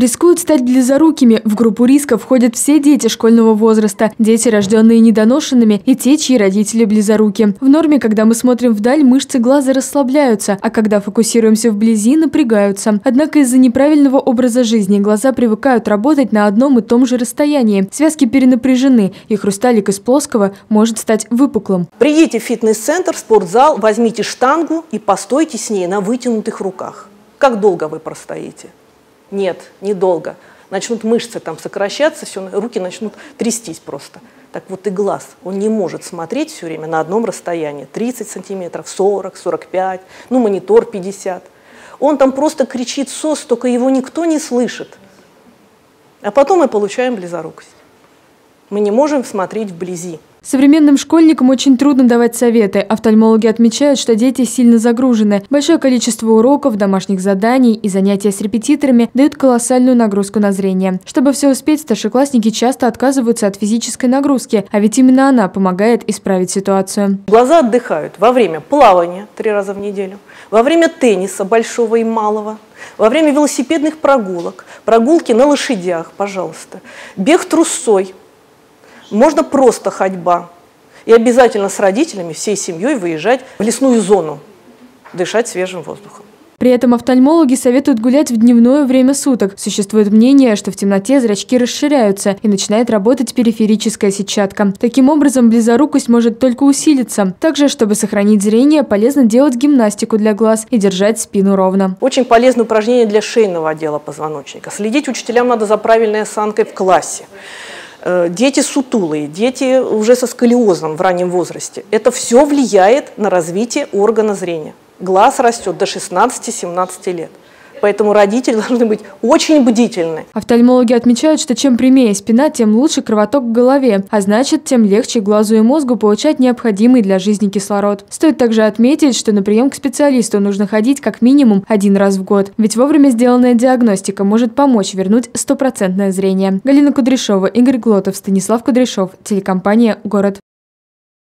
Рискуют стать близорукими. В группу риска входят все дети школьного возраста, дети, рожденные недоношенными, и те, чьи родители близоруки. В норме, когда мы смотрим вдаль, мышцы глаза расслабляются, а когда фокусируемся вблизи, напрягаются. Однако из-за неправильного образа жизни глаза привыкают работать на одном и том же расстоянии. Связки перенапряжены, и хрусталик из плоского может стать выпуклым. Придите в фитнес-центр, спортзал, возьмите штангу и постойте с ней на вытянутых руках. Как долго вы простоите? Нет, недолго. Начнут мышцы там сокращаться, все, руки начнут трястись просто. Так вот и глаз, он не может смотреть все время на одном расстоянии. 30 сантиметров, 40, 45, ну монитор 50. Он там просто кричит сос, только его никто не слышит. А потом мы получаем близорукость. Мы не можем смотреть вблизи. Современным школьникам очень трудно давать советы. Офтальмологи отмечают, что дети сильно загружены. Большое количество уроков, домашних заданий и занятия с репетиторами дают колоссальную нагрузку на зрение. Чтобы все успеть, старшеклассники часто отказываются от физической нагрузки, а ведь именно она помогает исправить ситуацию. Глаза отдыхают во время плавания 3 раза в неделю, во время тенниса большого и малого, во время велосипедных прогулок, прогулки на лошадях, пожалуйста, бег трусцой. Можно просто ходьба. И обязательно с родителями, всей семьей выезжать в лесную зону, дышать свежим воздухом. При этом офтальмологи советуют гулять в дневное время суток. Существует мнение, что в темноте зрачки расширяются и начинает работать периферическая сетчатка. Таким образом, близорукость может только усилиться. Также, чтобы сохранить зрение, полезно делать гимнастику для глаз и держать спину ровно. Очень полезное упражнение для шейного отдела позвоночника. Следить учителям надо за правильной осанкой в классе. Дети сутулые, дети уже со сколиозом в раннем возрасте. Это все влияет на развитие органа зрения. Глаз растет до 16-17 лет. Поэтому родители должны быть очень бдительны. Офтальмологи отмечают, что чем прямее спина, тем лучше кровоток к голове, а значит, тем легче глазу и мозгу получать необходимый для жизни кислород. Стоит также отметить, что на прием к специалисту нужно ходить как минимум 1 раз в год, ведь вовремя сделанная диагностика может помочь вернуть стопроцентное зрение. Галина Кудряшова, Игорь Глотов, Станислав Кудряшов, телекомпания «Город».